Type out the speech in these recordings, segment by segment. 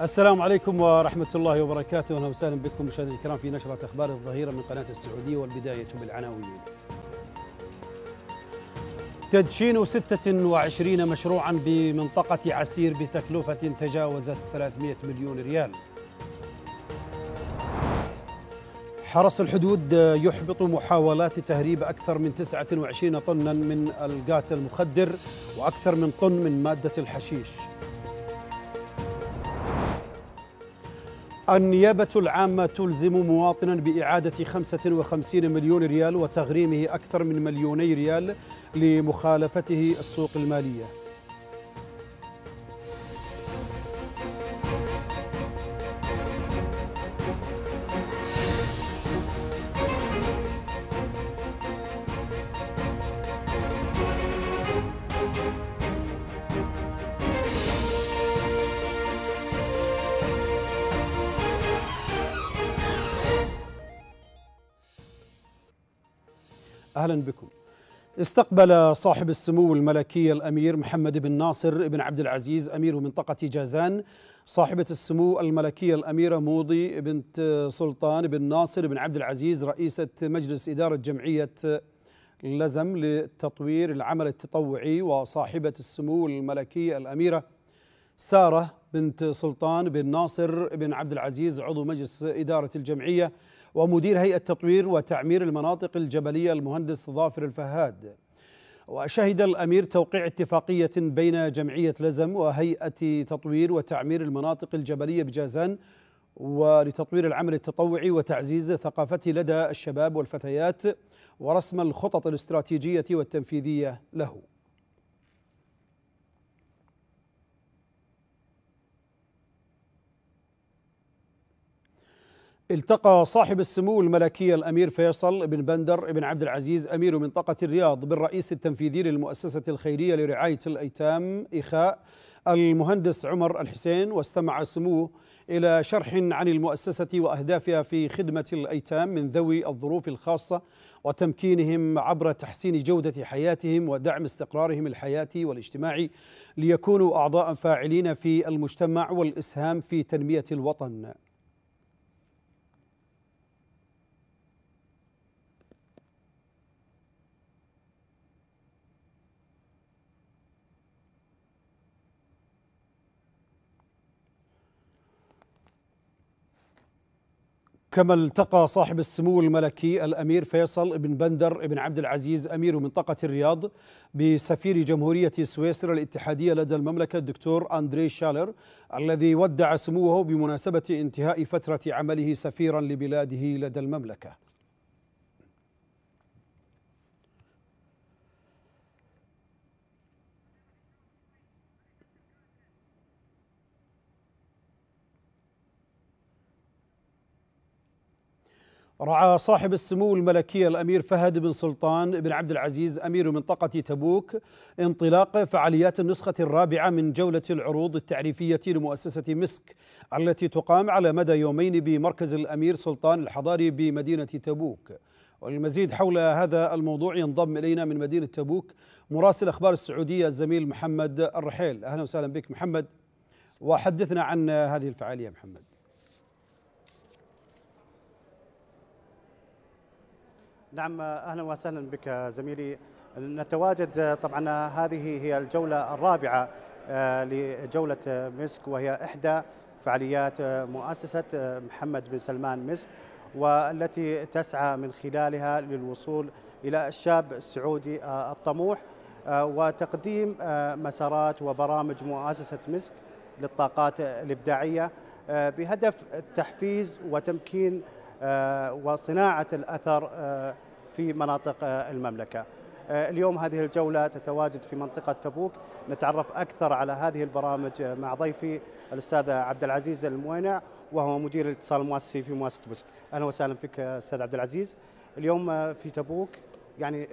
السلام عليكم ورحمة الله وبركاته، أهلا وسهلا بكم مشاهدينا الكرام في نشرة أخبار الظهيرة من قناة السعودية، والبداية بالعناوين. تدشين 26 مشروعا بمنطقة عسير بتكلفة تجاوزت 300 مليون ريال. حرس الحدود يحبط محاولات تهريب أكثر من 29 طنا من القات المخدر وأكثر من طن من مادة الحشيش. النيابة العامة تلزم مواطنا بإعادة 55 مليون ريال وتغريمه أكثر من 2 مليون ريال لمخالفته السوق المالية. أهلا بكم. استقبل صاحب السمو الملكي الأمير محمد بن ناصر بن عبد العزيز أمير منطقة جازان صاحبة السمو الملكية الأميرة موضي بنت سلطان بن ناصر بن عبد العزيز رئيسة مجلس إدارة جمعية لزم لتطوير العمل التطوعي، وصاحبة السمو الملكية الأميرة ساره بنت سلطان بن ناصر بن عبد العزيز عضو مجلس إدارة الجمعية ومدير هيئة تطوير وتعمير المناطق الجبلية المهندس ظافر الفهاد. وشهد الأمير توقيع اتفاقية بين جمعية لزم وهيئة تطوير وتعمير المناطق الجبلية بجازان ولتطوير العمل التطوعي وتعزيز ثقافته لدى الشباب والفتيات ورسم الخطط الاستراتيجية والتنفيذية له. التقى صاحب السمو الملكي الأمير فيصل بن بندر بن عبد العزيز أمير منطقة الرياض بالرئيس التنفيذي للمؤسسة الخيرية لرعاية الأيتام إخاء المهندس عمر الحسين، واستمع سموه إلى شرح عن المؤسسة وأهدافها في خدمة الأيتام من ذوي الظروف الخاصة وتمكينهم عبر تحسين جودة حياتهم ودعم استقرارهم الحياتي والاجتماعي ليكونوا أعضاء فاعلين في المجتمع والإسهام في تنمية الوطن. كما التقى صاحب السمو الملكي الأمير فيصل بن بندر بن عبد العزيز أمير منطقة الرياض بسفير جمهورية سويسرا الاتحادية لدى المملكة الدكتور أندري شالر الذي ودع سموه بمناسبة انتهاء فترة عمله سفيرا لبلاده لدى المملكة. رعى صاحب السمو الملكي الأمير فهد بن سلطان بن عبد العزيز أمير منطقة تبوك انطلاق فعاليات النسخة الرابعة من جولة العروض التعريفية لمؤسسة مسك التي تقام على مدى يومين بمركز الأمير سلطان الحضاري بمدينة تبوك. والمزيد حول هذا الموضوع ينضم إلينا من مدينة تبوك مراسل أخبار السعودية الزميل محمد الرحيل. أهلا وسهلا بك محمد، وحدثنا عن هذه الفعالية محمد. نعم، أهلا وسهلا بك زميلي. نتواجد طبعا، هذه هي الجولة الرابعة لجولة مسك، وهي إحدى فعاليات مؤسسة محمد بن سلمان مسك، والتي تسعى من خلالها للوصول إلى الشاب السعودي الطموح وتقديم مسارات وبرامج مؤسسة مسك للطاقات الإبداعية بهدف التحفيز وتمكين وصناعة الأثر في مناطق المملكة. اليوم هذه الجولة تتواجد في منطقة تبوك، نتعرف أكثر على هذه البرامج مع ضيفي الأستاذ عبد العزيز الموينع وهو مدير الاتصال المؤسسي في مؤسسة مسك. أهلا وسهلا فيك أستاذ عبد العزيز. اليوم في تبوك يعني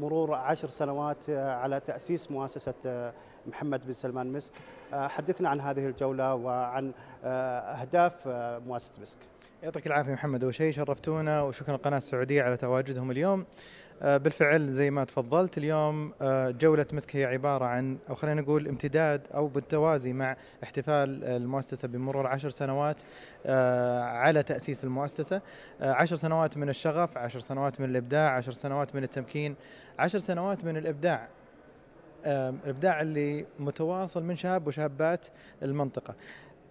مرور 10 سنوات على تأسيس مؤسسة محمد بن سلمان مسك، حدثنا عن هذه الجولة وعن أهداف مؤسسة مسك. يعطيك العافية محمد. أول شيء شرفتونا وشكرا القناة السعودية على تواجدهم اليوم. بالفعل زي ما تفضلت اليوم جولة مسك هي عبارة عن أو خلينا نقول امتداد أو بالتوازي مع احتفال المؤسسة بمرور 10 سنوات على تأسيس المؤسسة. 10 سنوات من الشغف، 10 سنوات من الإبداع، 10 سنوات من التمكين، 10 سنوات من الإبداع. الإبداع اللي متواصل من شاب وشابات المنطقة،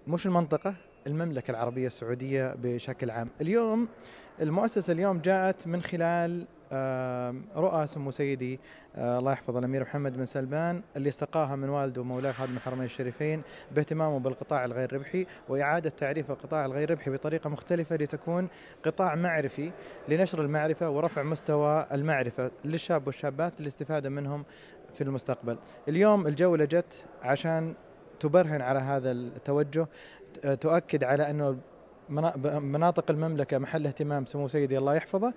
مش المنطقة، المملكة العربية السعودية بشكل عام. اليوم المؤسسة اليوم جاءت من خلال رؤى سمو سيدي الله يحفظه الأمير محمد بن سلمان اللي استقاها من والده ومولاه خادم الحرمين الشريفين باهتمامه بالقطاع الغير ربحي وإعادة تعريف القطاع الغير ربحي بطريقة مختلفة لتكون قطاع معرفي لنشر المعرفة ورفع مستوى المعرفة للشاب والشابات للاستفادة منهم في المستقبل. اليوم الجولة جت عشان تبرهن على هذا التوجه، تؤكد على أنه مناطق المملكة محل اهتمام سمو سيدي الله يحفظه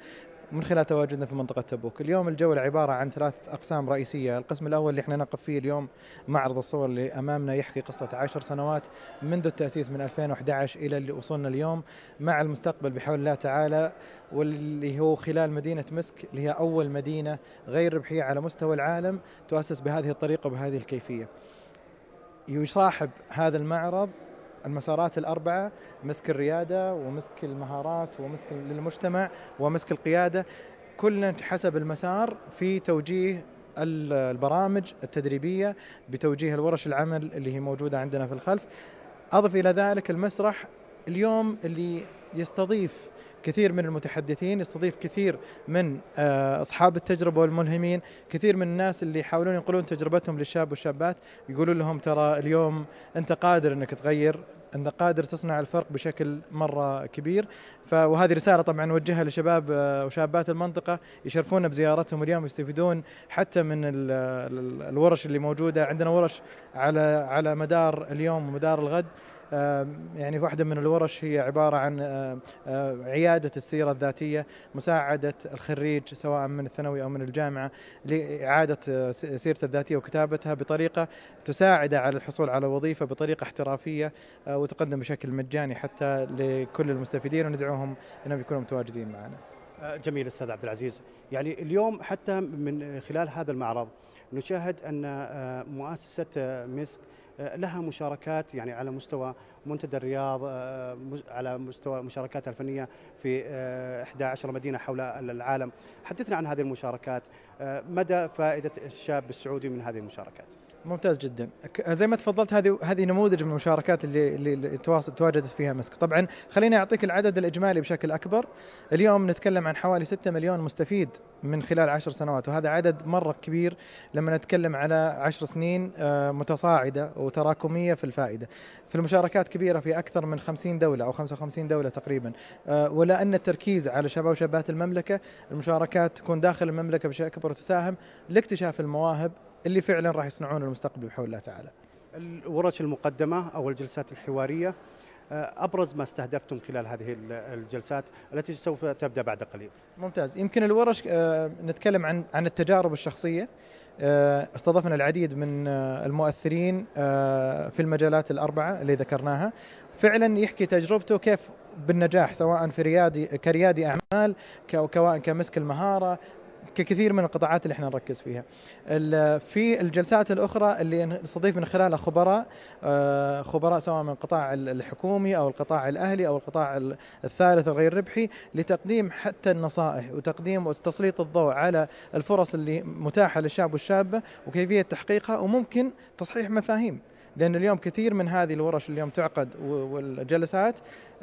من خلال تواجدنا في منطقة تبوك. اليوم الجولة عبارة عن 3 أقسام رئيسية. القسم الأول اللي احنا نقف فيه اليوم معرض الصور اللي أمامنا يحكي قصة 10 سنوات منذ التأسيس من 2011 إلى اللي وصلنا اليوم مع المستقبل بحول الله تعالى، واللي هو خلال مدينة مسك اللي هي أول مدينة غير ربحية على مستوى العالم تؤسس بهذه الطريقة وبهذه الكيفية. يصاحب هذا المعرض المسارات 4: مسك الريادة ومسك المهارات ومسك للمجتمع ومسك القيادة، كلنا حسب المسار في توجيه البرامج التدريبية بتوجيه الورش العمل اللي هي موجودة عندنا في الخلف. أضف إلى ذلك المسرح اليوم اللي يستضيف كثير من المتحدثين، يستضيف كثير من أصحاب التجربة والملهمين، كثير من الناس اللي يحاولون ينقلون تجربتهم للشاب والشابات، يقولون لهم ترى اليوم أنت قادر أنك تغير، أنت قادر تصنع الفرق بشكل مرة كبير. وهذه رسالة طبعا نوجهها لشباب وشابات المنطقة يشرفونا بزيارتهم اليوم ويستفيدون حتى من الورش اللي موجودة عندنا، ورش على مدار اليوم ومدار الغد. يعني واحدة من الورش هي عبارة عن عيادة السيرة الذاتية، مساعدة الخريج سواء من الثانوي أو من الجامعة لإعادة سيرته الذاتية وكتابتها بطريقة تساعده على الحصول على وظيفة بطريقة احترافية وتقدم بشكل مجاني حتى لكل المستفيدين، وندعوهم أنهم يكونوا متواجدين معنا. جميل أستاذ عبد العزيز. يعني اليوم حتى من خلال هذا المعرض نشاهد أن مؤسسة مسك لها مشاركات يعني على مستوى منتدى الرياض، على مستوى مشاركاتها الفنية في 11 مدينة حول العالم. حدثنا عن هذه المشاركات، مدى فائدة الشاب السعودي من هذه المشاركات؟ ممتاز جدا. زي ما تفضلت هذه نموذج من المشاركات اللي تواجدت فيها مسك. طبعا خليني اعطيك العدد الاجمالي بشكل اكبر. اليوم نتكلم عن حوالي 6 مليون مستفيد من خلال 10 سنوات، وهذا عدد مره كبير لما نتكلم على 10 سنين متصاعده وتراكميه في الفائده. في المشاركات كبيره في اكثر من 50 دوله او 55 دوله تقريبا، ولا ان التركيز على شباب وشابات المملكه، المشاركات تكون داخل المملكه بشكل اكبر وتساهم لاكتشاف المواهب اللي فعلا راح يصنعون المستقبل بحول الله تعالى. الورش المقدمه او الجلسات الحواريه، ابرز ما استهدفتم خلال هذه الجلسات التي سوف تبدا بعد قليل. ممتاز. يمكن الورش نتكلم عن التجارب الشخصيه. استضفنا العديد من المؤثرين في المجالات 4 اللي ذكرناها، فعلا يحكي تجربته كيف بالنجاح سواء في كريادي اعمال كمسك المهاره، ككثير من القطاعات اللي احنا نركز فيها. في الجلسات الأخرى اللي نستضيف من خلالها خبراء سواء من القطاع الحكومي أو القطاع الأهلي أو القطاع الثالث الغير ربحي، لتقديم حتى النصائح وتقديم وتسليط الضوء على الفرص اللي متاحة للشاب والشابة وكيفية تحقيقها وممكن تصحيح مفاهيم. لأن اليوم كثير من هذه الورش اليوم تعقد والجلسات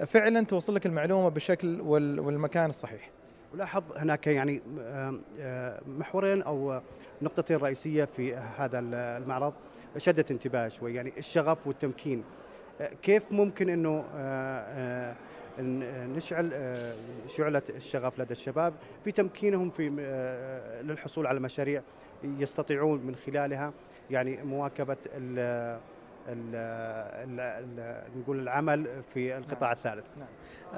فعلا توصل لك المعلومة بالشكل والمكان الصحيح. ولاحظ هناك يعني محورين أو نقطتين رئيسية في هذا المعرض شدت انتباهي شوي، يعني الشغف والتمكين. كيف ممكن أنه نشعل شعلة الشغف لدى الشباب في تمكينهم في للحصول على مشاريع يستطيعون من خلالها يعني مواكبة نقول العمل في القطاع الثالث.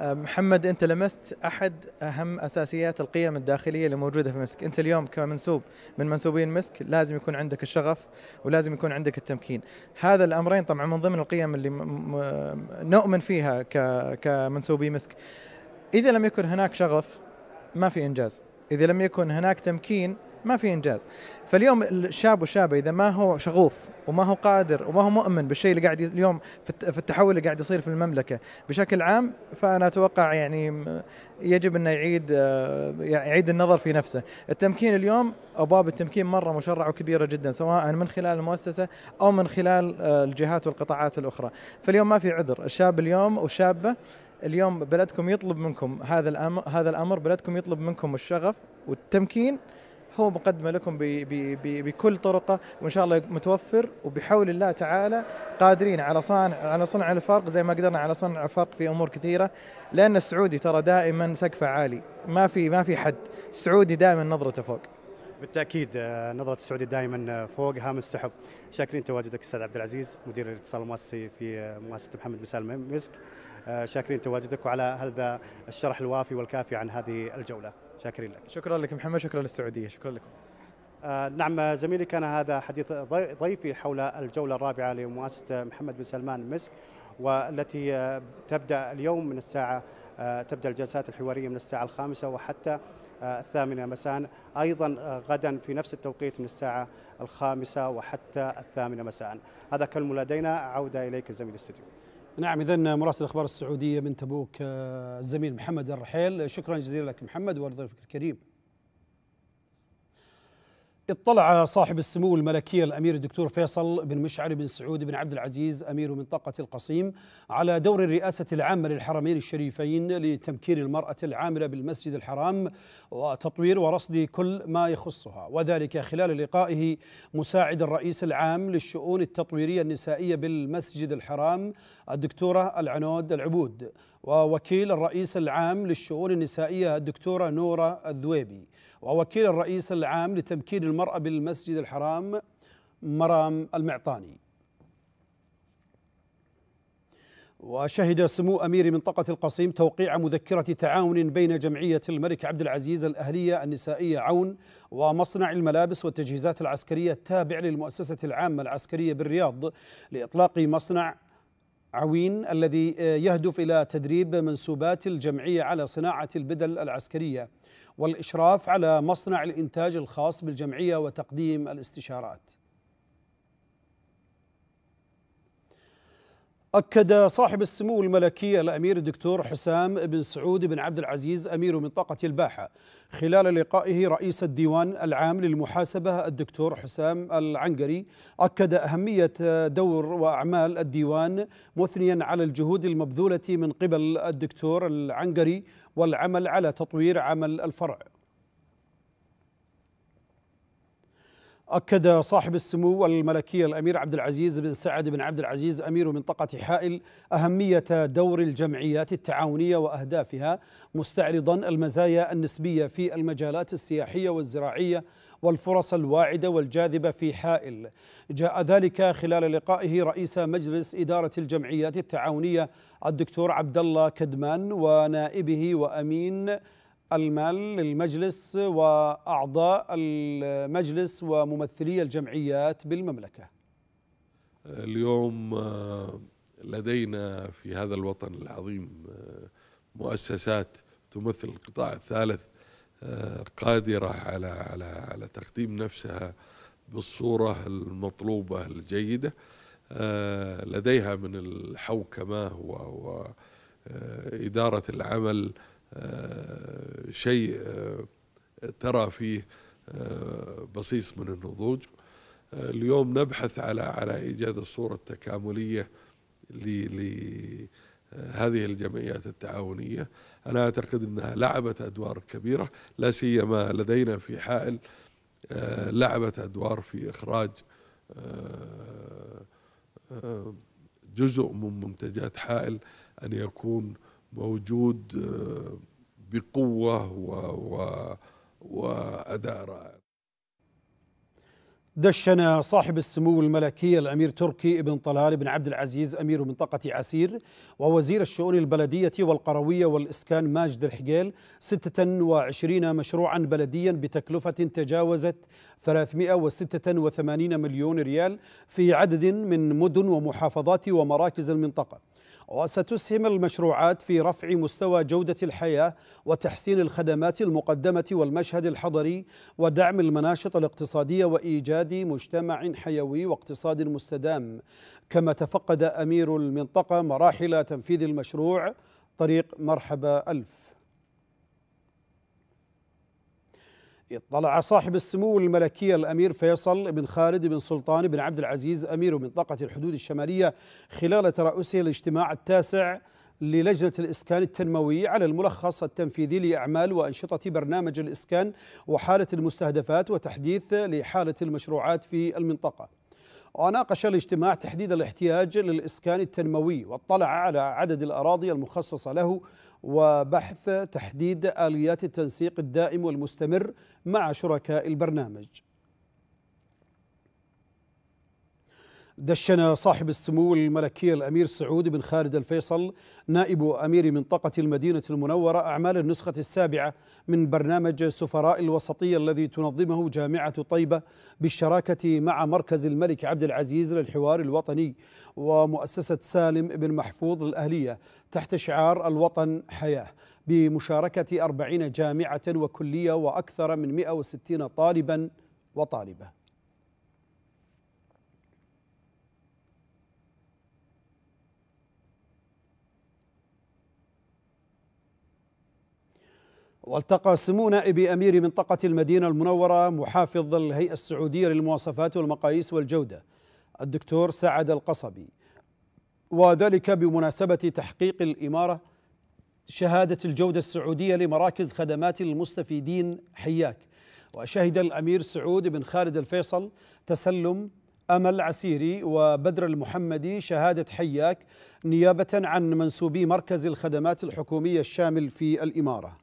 محمد، أنت لمست أحد أهم أساسيات القيم الداخلية اللي موجودة في مسك. أنت اليوم كمنسوب من منسوبين مسك لازم يكون عندك الشغف ولازم يكون عندك التمكين. هذا الأمرين طبعا من ضمن القيم اللي نؤمن فيها كمنسوبي مسك. إذا لم يكن هناك شغف ما في إنجاز، إذا لم يكن هناك تمكين ما في إنجاز. فاليوم الشاب والشابة إذا ما هو شغوف وما هو قادر وما هو مؤمن بالشيء اللي قاعد اليوم في التحول اللي قاعد يصير في المملكة بشكل عام، فأنا أتوقع يعني يجب أن يعيد النظر في نفسه. التمكين اليوم أبواب التمكين مرة مشرعة وكبيرة جدا، سواء من خلال المؤسسة أو من خلال الجهات والقطاعات الأخرى. فاليوم ما في عذر. الشاب اليوم والشابة اليوم بلدكم يطلب منكم هذا الأمر، بلدكم يطلب منكم الشغف والتمكين، هو مقدمة لكم بكل طرقة، وإن شاء الله متوفر، وبحول الله تعالى قادرين على صنع الفرق زي ما قدرنا على صنع الفرق في أمور كثيرة. لأن السعودي ترى دائما سقفه عالي، ما في حد. السعودي دائما نظرته فوق. بالتأكيد نظرة السعودي دائما فوق هام السحب. شاكرين تواجدك أستاذ عبد العزيز مدير الاتصال المؤسسي في مؤسسة محمد بن سلمان مسك. شاكرين تواجدك وعلى هذا الشرح الوافي والكافي عن هذه الجولة. شاكرين لك. شكرا لك محمد، شكرا للسعودية، شكرا لكم. نعم زميلي، كان هذا حديث ضيفي حول الجولة الرابعة لمؤسسة محمد بن سلمان مسك، والتي تبدأ اليوم من الساعة، تبدأ الجلسات الحوارية من الساعة 5 وحتى 8 مساء، أيضا غدا في نفس التوقيت من الساعة 5 وحتى 8 مساء. هذا كل لدينا، عودة إليك زميل الاستوديو. نعم، إذن مراسل الأخبار السعودية من تبوك الزميل محمد الرحيل. شكرا جزيلا لك محمد ولضيفك الكريم. اطلع صاحب السمو الملكية الأمير الدكتور فيصل بن مشعل بن سعود بن عبد العزيز أمير منطقة القصيم على دور الرئاسة العامة للحرمين الشريفين لتمكين المرأة العاملة بالمسجد الحرام وتطوير ورصد كل ما يخصها، وذلك خلال لقائه مساعد الرئيس العام للشؤون التطويرية النسائية بالمسجد الحرام الدكتورة العنود العبود، ووكيل الرئيس العام للشؤون النسائية الدكتورة نورة الذويبي، ووكيل الرئيس العام لتمكين المرأة بالمسجد الحرام مرام المعطاني. وشهد سمو أمير منطقة القصيم توقيع مذكرة تعاون بين جمعية الملك عبد العزيز الأهلية النسائية عون ومصنع الملابس والتجهيزات العسكرية التابع للمؤسسة العامة العسكرية بالرياض لإطلاق مصنع عوين الذي يهدف إلى تدريب منسوبات الجمعية على صناعة البدل العسكرية والإشراف على مصنع الإنتاج الخاص بالجمعية وتقديم الاستشارات. أكد صاحب السمو الملكي الأمير الدكتور حسام بن سعود بن عبد العزيز أمير منطقة الباحة خلال لقائه رئيس الديوان العام للمحاسبة الدكتور حسام العنجري أكد أهمية دور وأعمال الديوان، مثنيا على الجهود المبذولة من قبل الدكتور العنجري والعمل على تطوير عمل الفرع. أكد صاحب السمو الملكي الأمير عبد العزيز بن سعد بن عبد العزيز أمير منطقة حائل أهمية دور الجمعيات التعاونية وأهدافها، مستعرضا المزايا النسبية في المجالات السياحية والزراعية والفرص الواعدة والجاذبة في حائل. جاء ذلك خلال لقائه رئيس مجلس إدارة الجمعيات التعاونية الدكتور عبد الله كدمان ونائبه وأمين المال للمجلس وأعضاء المجلس وممثلي الجمعيات بالمملكة. اليوم لدينا في هذا الوطن العظيم مؤسسات تمثل القطاع الثالث قادرة على على على تقديم نفسها بالصورة المطلوبة الجيدة، لديها من الحوكمة وإدارة العمل شيء ترى فيه بصيص من النضوج. اليوم نبحث على إيجاد الصورة التكاملية لهذه الجمعيات التعاونية. أنا أعتقد أنها لعبت أدوار كبيرة، لا سيما لدينا في حائل لعبت أدوار في إخراج جزء من منتجات حائل أن يكون موجود بقوة وأداء رائع. دشن صاحب السمو الملكي الأمير تركي بن طلال بن عبد العزيز أمير منطقة عسير ووزير الشؤون البلدية والقروية والإسكان ماجد الحجيل 26 مشروعا بلديا بتكلفة تجاوزت 386 مليون ريال في عدد من مدن ومحافظات ومراكز المنطقة، وستسهم المشروعات في رفع مستوى جودة الحياة وتحسين الخدمات المقدمة والمشهد الحضري ودعم المناشط الاقتصادية وإيجاد مجتمع حيوي واقتصاد مستدام. كما تفقد أمير المنطقة مراحل تنفيذ المشروع طريق مرحبا 1000. اطلع صاحب السمو الملكي الأمير فيصل بن خالد بن سلطان بن عبد العزيز أمير منطقة الحدود الشمالية خلال ترأسه الاجتماع التاسع للجنة الإسكان التنموي على الملخص التنفيذي لأعمال وأنشطة برنامج الإسكان وحالة المستهدفات وتحديث لحالة المشروعات في المنطقة. وناقش الاجتماع تحديد الاحتياج للإسكان التنموي واطلع على عدد الأراضي المخصصة له وبحث تحديد آليات التنسيق الدائم والمستمر مع شركاء البرنامج. دشن صاحب السمو الملكي الأمير سعود بن خالد الفيصل نائب أمير منطقة المدينة المنورة أعمال النسخة السابعة من برنامج سفراء الوسطية الذي تنظمه جامعة طيبة بالشراكة مع مركز الملك عبد العزيز للحوار الوطني ومؤسسة سالم بن محفوظ الأهلية تحت شعار الوطن حياة بمشاركة 40 جامعة وكلية وأكثر من 160 طالبا وطالبة. والتقى سمو نائب أمير منطقة المدينة المنورة محافظ الهيئة السعودية للمواصفات والمقاييس والجودة الدكتور سعد القصبي، وذلك بمناسبة تحقيق الإمارة شهادة الجودة السعودية لمراكز خدمات المستفيدين حياك. وشهد الأمير سعود بن خالد الفيصل تسلم أمل عسيري وبدر المحمدي شهادة حياك نيابة عن منسوبي مركز الخدمات الحكومية الشامل في الإمارة.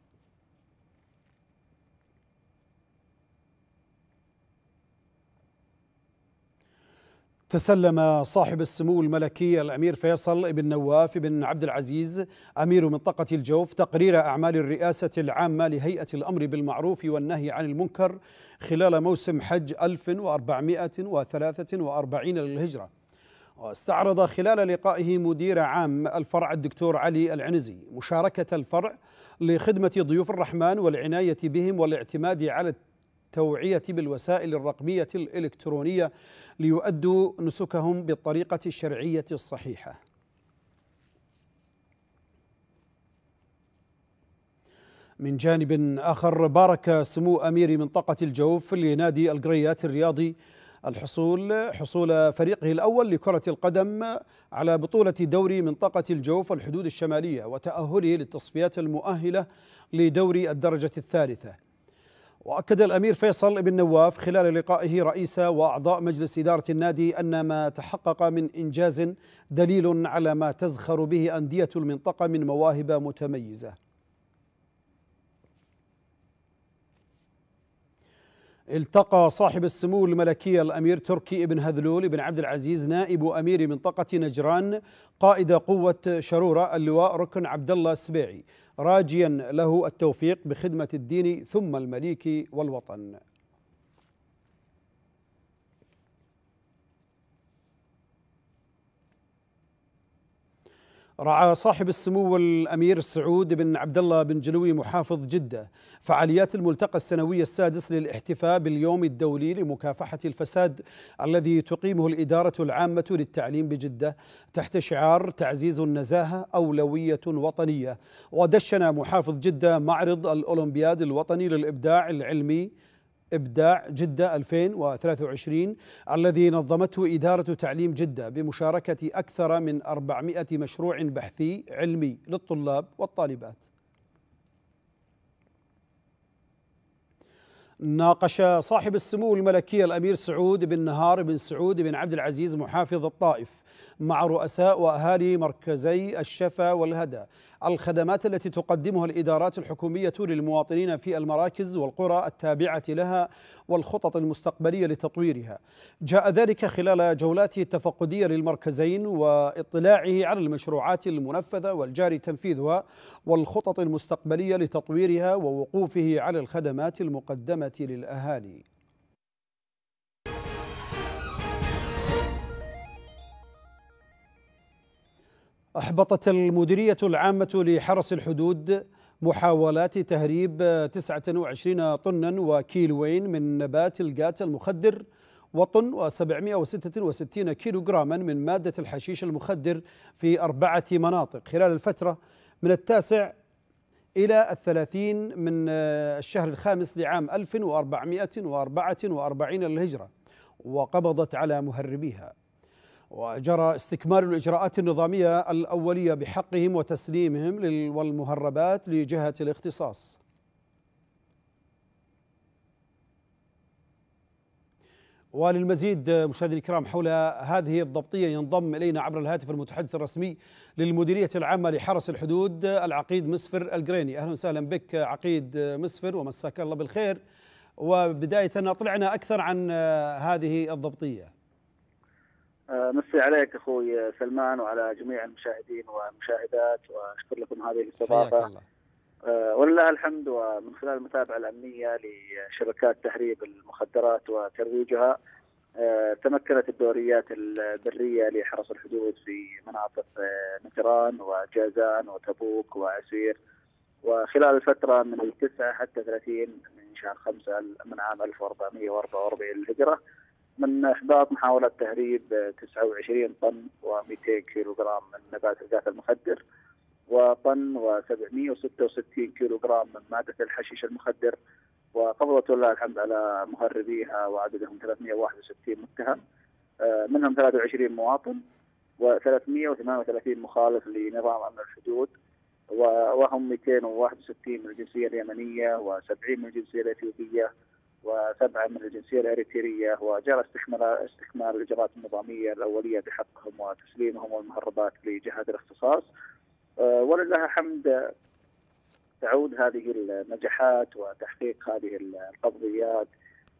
تسلم صاحب السمو الملكي الأمير فيصل بن نواف بن عبد العزيز أمير منطقة الجوف تقرير أعمال الرئاسة العامة لهيئة الأمر بالمعروف والنهي عن المنكر خلال موسم حج 1443 للهجرة. واستعرض خلال لقائه مدير عام الفرع الدكتور علي العنزي مشاركة الفرع لخدمة ضيوف الرحمن والعناية بهم والاعتماد على التوعية بالوسائل الرقمية الإلكترونية ليؤدوا نسكهم بالطريقة الشرعية الصحيحة. من جانب آخر بارك سمو أمير منطقة الجوف لنادي القريات الرياضي حصول فريقه الأول لكرة القدم على بطولة دوري منطقة الجوف والحدود الشمالية وتأهله للتصفيات المؤهلة لدوري الدرجة الثالثة. وأكد الأمير فيصل بن نواف خلال لقائه رئيس وأعضاء مجلس إدارة النادي أن ما تحقق من إنجاز دليل على ما تزخر به أندية المنطقة من مواهب متميزة. التقى صاحب السمو الملكي الأمير تركي بن هذلول بن عبد العزيز نائب أمير منطقة نجران قائد قوة شرورة اللواء ركن عبد الله السبيعي راجيا له التوفيق بخدمة الدين ثم المليك والوطن. رعى صاحب السمو الأمير سعود بن عبد الله بن جلوي محافظ جدة فعاليات الملتقى السنوي السادس للاحتفاء باليوم الدولي لمكافحة الفساد الذي تقيمه الإدارة العامة للتعليم بجدة تحت شعار تعزيز النزاهة أولوية وطنية. ودشن محافظ جدة معرض الأولمبياد الوطني للإبداع العلمي إبداع جدة 2023 الذي نظمته إدارة تعليم جدة بمشاركة أكثر من 400 مشروع بحثي علمي للطلاب والطالبات. ناقش صاحب السمو الملكي الأمير سعود بن نهار بن سعود بن عبد العزيز محافظ الطائف مع رؤساء وأهالي مركزي الشفا والهدى الخدمات التي تقدمها الإدارات الحكومية للمواطنين في المراكز والقرى التابعة لها والخطط المستقبلية لتطويرها. جاء ذلك خلال جولاته التفقدية للمركزين واطلاعه على المشروعات المنفذة والجاري تنفيذها والخطط المستقبلية لتطويرها ووقوفه على الخدمات المقدمة للأهالي. أحبطت المديرية العامة لحرس الحدود محاولات تهريب 29 طنا وكيلوين من نبات الجات المخدر وطن و766 كيلوغراما من مادة الحشيش المخدر في 4 مناطق خلال الفترة من 9 إلى 30 من الشهر الخامس لعام 1444 للهجرة، وقبضت على مهربيها. وجرى استكمال الإجراءات النظامية الأولية بحقهم وتسليمهم والمهربات لجهة الاختصاص. وللمزيد مشاهدينا الكرام حول هذه الضبطية ينضم إلينا عبر الهاتف المتحدث الرسمي للمديرية العامة لحرس الحدود العقيد مسفر القريني. أهلا وسهلا بك عقيد مسفر ومساك الله بالخير. وبداية أطلعنا أكثر عن هذه الضبطية. مسي عليك أخوي سلمان وعلى جميع المشاهدين والمشاهدات، وأشكر لكم هذه الاستضافة ولله الحمد. ومن خلال المتابعة الأمنية لشبكات تهريب المخدرات وترويجها تمكنت الدوريات البرية لحرس الحدود في مناطق نجران وجازان وتبوك وعسير، وخلال الفترة من 9 حتى 30 من شهر 5 من عام 1444 للهجرة من إحباط محاولة تهريب 29 طن و200 كيلوغرام من نبات الغاز المخدر وطن و766 كيلوغرام من مادة الحشيش المخدر، وقبضت ولله الحمد على مهربيها وعددهم 361 متهم، منهم 23 مواطن و338 مخالف لنظام أمن الحدود، وهم 261 من الجنسية اليمنية و70 من الجنسية الإثيوبية و7 من الجنسية الإريترية. وجرى استكمال الإجراءات النظامية الأولية بحقهم وتسليمهم والمهربات لجهات الاختصاص. ولله الحمد تعود هذه النجاحات وتحقيق هذه القضيات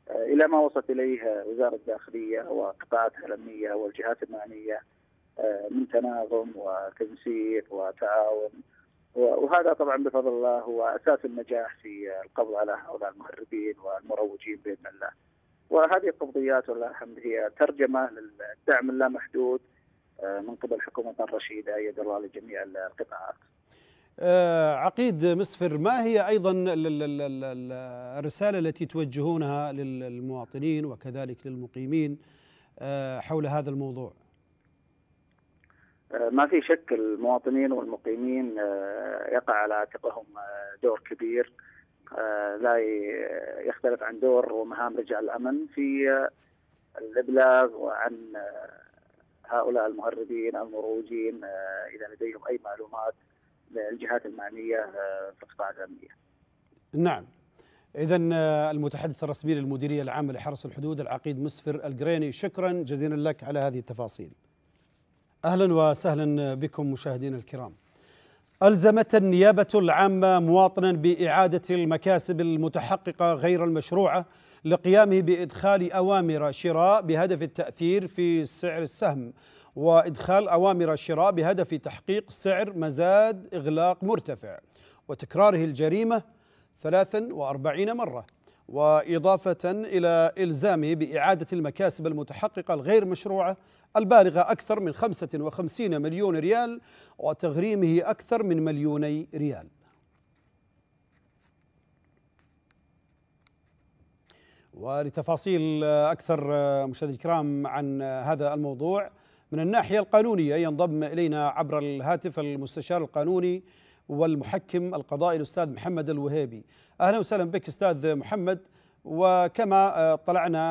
إلى ما وصلت إليه وزارة الداخلية وقطاعاتها الأمنية والجهات المعنية من تناغم وتنسيق وتعاون، وهذا طبعا بفضل الله هو أساس النجاح في القبض على هؤلاء المهربين والمروجين بإذن الله. وهذه القبضيات والله الحمد هي ترجمة للدعم اللامحدود من قبل حكومة الرشيدة أيد الله لجميع القطاعات. عقيد مسفر، ما هي أيضا الرسالة التي توجهونها للمواطنين وكذلك للمقيمين حول هذا الموضوع؟ ما في شك المواطنين والمقيمين يقع على عاتقهم دور كبير لا يختلف عن دور ومهام رجال الأمن في الإبلاغ عن هؤلاء المهربين المروجين إذا لديهم أي معلومات للجهات المعنية في القطاع الأمنية. نعم، إذن المتحدث الرسمي للمديرية العامة لحرس الحدود العقيد مسفر القريني، شكرا جزيلا لك على هذه التفاصيل. أهلا وسهلا بكم مشاهدينا الكرام. ألزمت النيابة العامة مواطنا بإعادة المكاسب المتحققة غير المشروعة لقيامه بإدخال أوامر شراء بهدف التأثير في سعر السهم وإدخال أوامر شراء بهدف تحقيق سعر مزاد إغلاق مرتفع وتكراره الجريمة 43 مرة، وإضافة إلى إلزامه بإعادة المكاسب المتحققة الغير مشروعة البالغة أكثر من 55 مليون ريال وتغريمه أكثر من 2 مليون ريال. ولتفاصيل أكثر مشاهدي الكرام عن هذا الموضوع من الناحية القانونية ينضم إلينا عبر الهاتف المستشار القانوني والمحكم القضائي الأستاذ محمد الوهيبي. أهلا وسهلا بك أستاذ محمد. وكما طلعنا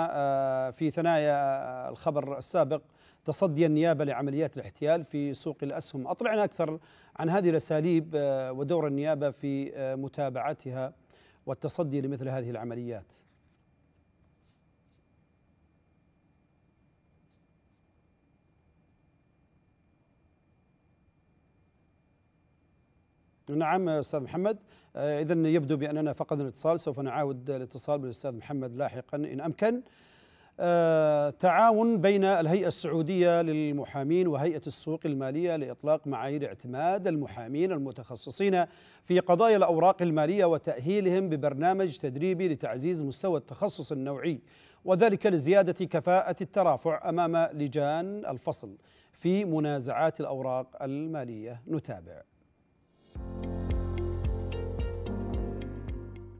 في ثنايا الخبر السابق تصدي النيابة لعمليات الاحتيال في سوق الأسهم، أطلعنا أكثر عن هذه الأساليب ودور النيابة في متابعتها والتصدي لمثل هذه العمليات. نعم أستاذ محمد، إذن يبدو بأننا فقدنا الاتصال، سوف نعاود الاتصال بالأستاذ محمد لاحقا إن أمكن. تعاون بين الهيئة السعودية للمحامين وهيئة السوق المالية لإطلاق معايير اعتماد المحامين المتخصصين في قضايا الأوراق المالية وتأهيلهم ببرنامج تدريبي لتعزيز مستوى التخصص النوعي، وذلك لزيادة كفاءة الترافع أمام لجان الفصل في منازعات الأوراق المالية. نتابع.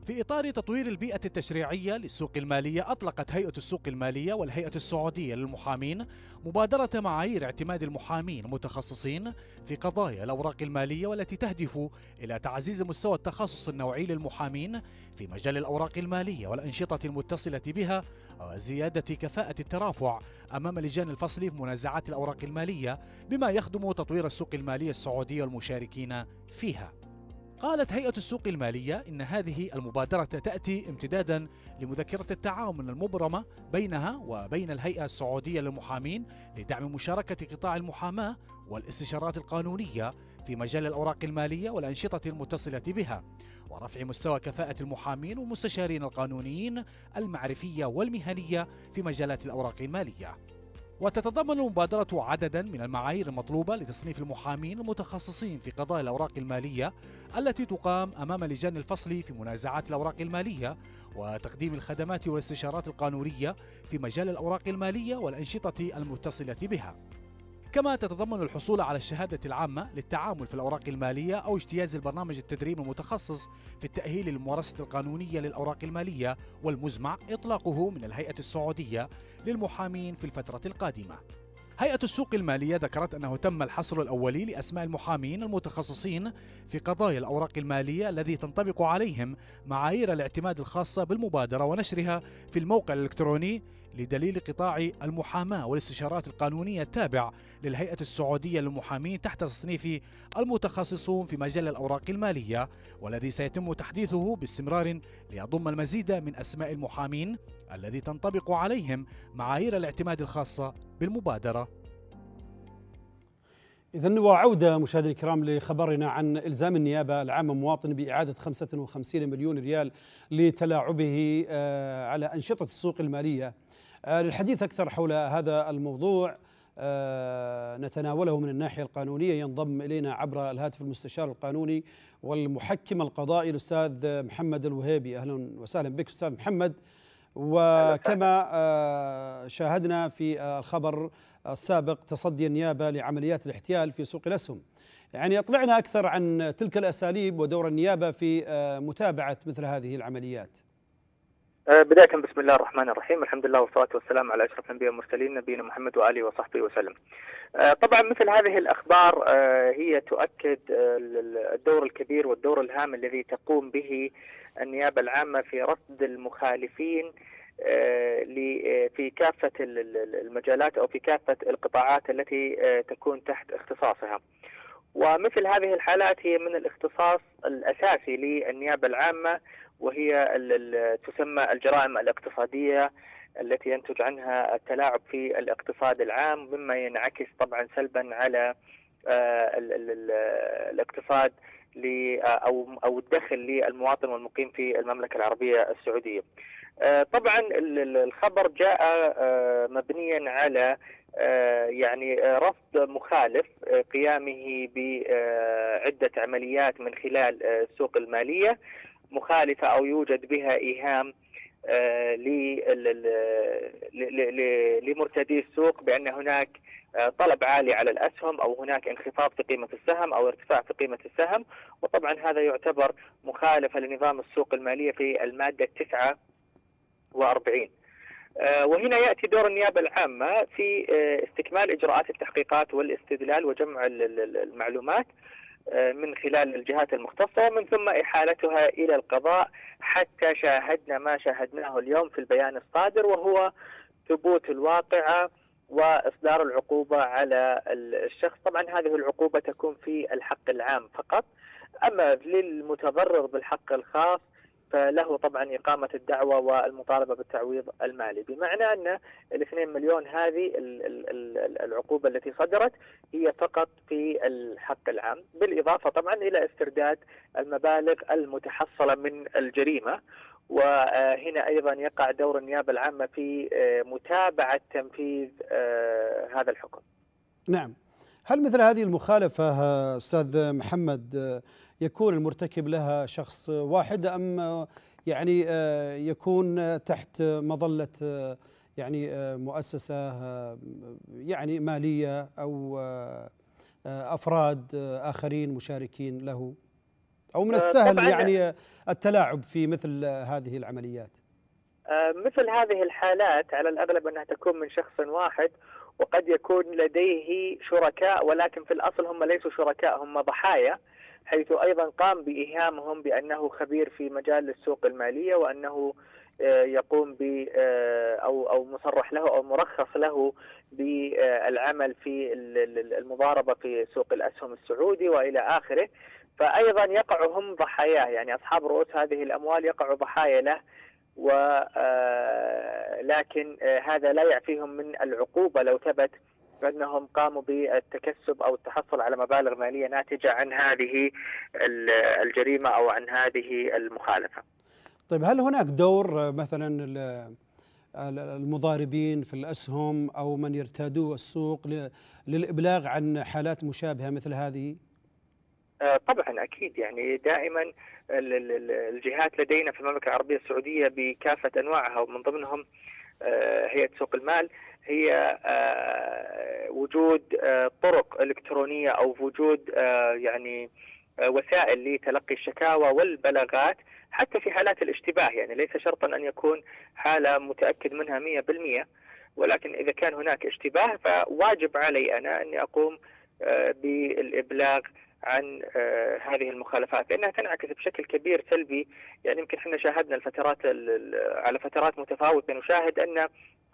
في إطار تطوير البيئة التشريعية للسوق المالية، أطلقت هيئة السوق المالية والهيئة السعودية للمحامين مبادرة معايير اعتماد المحامين المتخصصين في قضايا الأوراق المالية، والتي تهدف إلى تعزيز مستوى التخصص النوعي للمحامين في مجال الأوراق المالية والأنشطة المتصلة بها، وزيادة كفاءة الترافع أمام لجان الفصل في منازعات الأوراق المالية، بما يخدم تطوير السوق المالية السعودية والمشاركين فيها. قالت هيئة السوق المالية إن هذه المبادرة تأتي امتدادا لمذكرة التعاون المبرمة بينها وبين الهيئة السعودية للمحامين لدعم مشاركة قطاع المحاماة والاستشارات القانونية في مجال الأوراق المالية والأنشطة المتصلة بها، ورفع مستوى كفاءة المحامين والمستشارين القانونيين المعرفية والمهنية في مجالات الأوراق المالية. وتتضمن المبادرة عددا من المعايير المطلوبة لتصنيف المحامين المتخصصين في قضايا الأوراق المالية التي تقام أمام لجان الفصل في منازعات الأوراق المالية، وتقديم الخدمات والاستشارات القانونية في مجال الأوراق المالية والأنشطة المتصلة بها. كما تتضمن الحصول على الشهادة العامة للتعامل في الأوراق المالية أو اجتياز البرنامج التدريب المتخصص في التأهيل للممارسة القانونية للأوراق المالية، والمزمع إطلاقه من الهيئة السعودية للمحامين في الفترة القادمة. هيئة السوق المالية ذكرت أنه تم الحصر الأولي لأسماء المحامين المتخصصين في قضايا الأوراق المالية الذي تنطبق عليهم معايير الاعتماد الخاصة بالمبادرة، ونشرها في الموقع الإلكتروني لدليل قطاع المحاماة والاستشارات القانونية التابع للهيئة السعودية للمحامين تحت تصنيف المتخصصون في مجال الأوراق المالية، والذي سيتم تحديثه باستمرار ليضم المزيد من أسماء المحامين الذي تنطبق عليهم معايير الاعتماد الخاصة بالمبادرة. إذن وعودة مشاهدينا الكرام لخبرنا عن إلزام النيابة العامة مواطن بإعادة 55 مليون ريال لتلاعبه على أنشطة السوق المالية. للحديث أكثر حول هذا الموضوع نتناوله من الناحية القانونية ينضم إلينا عبر الهاتف المستشار القانوني والمحكم القضائي الأستاذ محمد الوهيبي. أهلا وسهلا بك أستاذ محمد. وكما شاهدنا في الخبر السابق تصدي النيابة لعمليات الاحتيال في سوق الأسهم، يعني أطلعنا أكثر عن تلك الأساليب ودور النيابة في متابعة مثل هذه العمليات. بداية بسم الله الرحمن الرحيم، الحمد لله والصلاة والسلام على أشرف الأنبياء والمرسلين نبينا محمد وآله وصحبه وسلم. طبعا مثل هذه الأخبار هي تؤكد الدور الكبير والدور الهام الذي تقوم به النيابة العامة في رصد المخالفين في كافة المجالات أو في كافة القطاعات التي تكون تحت اختصاصها، ومثل هذه الحالات هي من الاختصاص الأساسي للنيابة العامة، وهي تسمى الجرائم الاقتصادية التي ينتج عنها التلاعب في الاقتصاد العام، مما ينعكس طبعا سلبا على الاقتصاد أو الدخل للمواطن والمقيم في المملكة العربية السعودية. طبعا الخبر جاء مبنيا على يعني رفض مخالف قيامه بعدة عمليات من خلال السوق المالية مخالفة أو يوجد بها إيهام لمرتدي السوق بأن هناك طلب عالي على الأسهم أو هناك انخفاض في قيمة السهم أو ارتفاع في قيمة السهم، وطبعا هذا يعتبر مخالفة لنظام السوق المالية في المادة 49. وهنا يأتي دور النيابة العامة في استكمال إجراءات التحقيقات والاستدلال وجمع المعلومات من خلال الجهات المختصة، ومن ثم إحالتها إلى القضاء، حتى شاهدنا ما شاهدناه اليوم في البيان الصادر، وهو ثبوت الواقعة وإصدار العقوبة على الشخص. طبعا هذه العقوبة تكون في الحق العام فقط، أما للمتضرر بالحق الخاص فله طبعا إقامة الدعوة والمطالبة بالتعويض المالي، بمعنى أن ال2 مليون هذه العقوبة التي صدرت هي فقط في الحق العام، بالإضافة طبعا إلى استرداد المبالغ المتحصلة من الجريمة. وهنا أيضا يقع دور النيابة العامة في متابعة تنفيذ هذا الحكم. نعم، هل مثل هذه المخالفة أستاذ محمد يكون المرتكب لها شخص واحد أم يعني يكون تحت مظلة يعني مؤسسة يعني مالية أو أفراد آخرين مشاركين له؟ أو من السهل يعني التلاعب في مثل هذه العمليات؟ مثل هذه الحالات على الأغلب أنها تكون من شخص واحد، وقد يكون لديه شركاء، ولكن في الأصل هم ليسوا شركاء، هم ضحايا، حيث أيضا قام بإيهامهم بأنه خبير في مجال السوق المالية، وأنه يقوم ب أو مصرح له أو مرخص له بالعمل في المضاربة في سوق الأسهم السعودي وإلى آخره. فأيضا يقعوا هم ضحاياه، يعني أصحاب رؤوس هذه الأموال يقعوا ضحايا له، ولكن هذا لا يعفيهم من العقوبة لو ثبت بأنهم قاموا بالتكسب أو التحصل على مبالغ مالية ناتجة عن هذه الجريمة أو عن هذه المخالفة. طيب، هل هناك دور مثلا المضاربين في الأسهم أو من يرتادوا السوق للإبلاغ عن حالات مشابهة مثل هذه؟ طبعا أكيد، يعني دائما الجهات لدينا في المملكة العربية السعودية بكافة أنواعها ومن ضمنهم هيئة سوق المال هي وجود طرق إلكترونية أو وجود يعني وسائل لتلقي الشكاوى والبلاغات حتى في حالات الاشتباه، يعني ليس شرطا أن يكون حالة متأكد منها 100%، ولكن إذا كان هناك اشتباه فواجب علي أنا أني أقوم بالإبلاغ عن هذه المخالفات، لأنها تنعكس بشكل كبير سلبي. يعني يمكن احنا شاهدنا الفترات على فترات متفاوتة نشاهد أن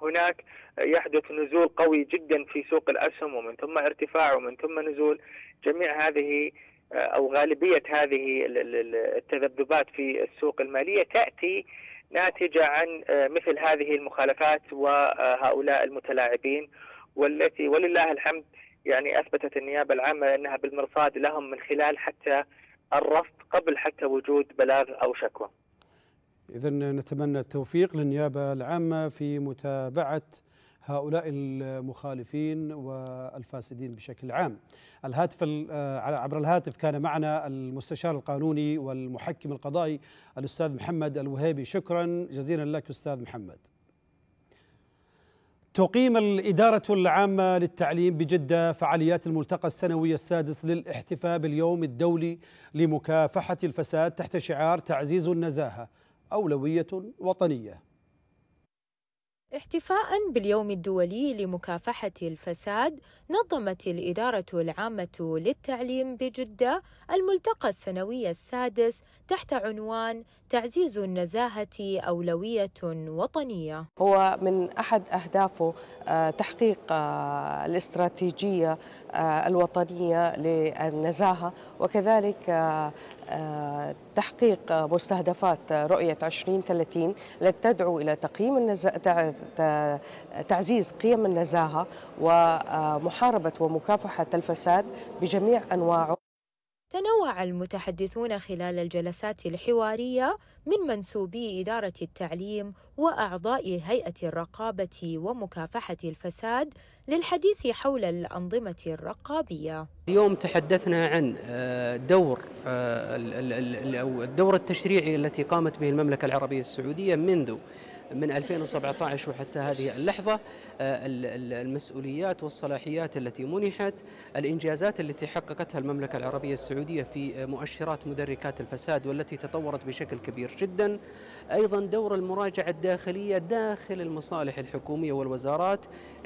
هناك يحدث نزول قوي جدا في سوق الأسهم، ومن ثم ارتفاع، ومن ثم نزول. جميع هذه أو غالبية هذه التذبذبات في السوق المالية تأتي ناتجة عن مثل هذه المخالفات وهؤلاء المتلاعبين، والتي ولله الحمد يعني أثبتت النيابة العامة أنها بالمرصاد لهم من خلال حتى الرفض قبل حتى وجود بلاغ أو شكوى. إذن نتمنى التوفيق للنيابة العامة في متابعة هؤلاء المخالفين والفاسدين بشكل عام. الهاتف عبر الهاتف كان معنا المستشار القانوني والمحكم القضائي الأستاذ محمد الوهيبي، شكرا جزيلا لك أستاذ محمد. تقيم الإدارة العامة للتعليم بجدة فعاليات الملتقى السنوي السادس للاحتفاء باليوم الدولي لمكافحة الفساد تحت شعار تعزيز النزاهة أولوية وطنية. احتفاءً باليوم الدولي لمكافحة الفساد، نظمت الإدارة العامة للتعليم بجدة الملتقى السنوي السادس تحت عنوان تعزيز النزاهة أولوية وطنية. هو من أحد أهدافه تحقيق الاستراتيجية الوطنية للنزاهة، وكذلك تحقيق مستهدفات رؤية 2030 التي تدعو إلى تعزيز قيم النزاهة ومحاربة ومكافحة الفساد بجميع أنواعه. تنوع المتحدثون خلال الجلسات الحوارية من منسوبي إدارة التعليم وأعضاء هيئة الرقابة ومكافحة الفساد للحديث حول الأنظمة الرقابية. اليوم تحدثنا عن الدور التشريعي التي قامت به المملكة العربية السعودية من 2017 وحتى هذه اللحظة، المسؤوليات والصلاحيات التي منحت، الإنجازات التي حققتها المملكة العربية السعودية في مؤشرات مدركات الفساد والتي تطورت بشكل كبير جدا، أيضا دور المراجعة الداخلية داخل المصالح الحكومية والوزارات